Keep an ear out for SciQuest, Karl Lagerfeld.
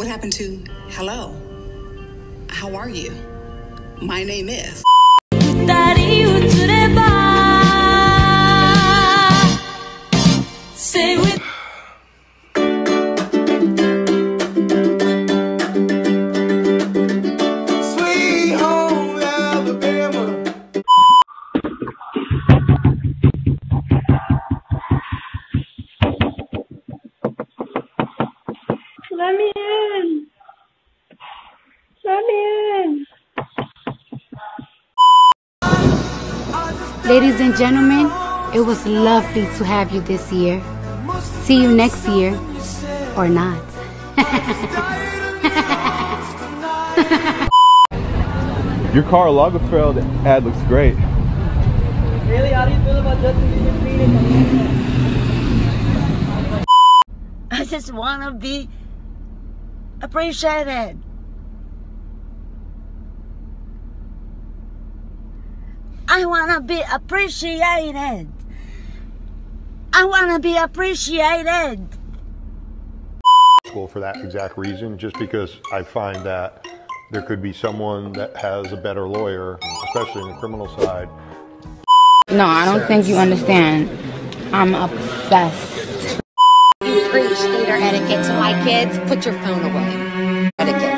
What happened to hello? How are you? My name is. Let me in. Let me in. Ladies and gentlemen, it was lovely to have you this year. See you next year, or not. Your Karl Lagerfeld ad looks great. Really, how do you feel about Justin Bieber's meeting? I just wanna be appreciated. I wanna be appreciated. I wanna be appreciated. School for that exact reason, just because I find that there could be someone that has a better lawyer, especially in the criminal side. No, I don't think you understand. I'm obsessed. Preach theater etiquette to my kids. Put your phone away. Etiquette.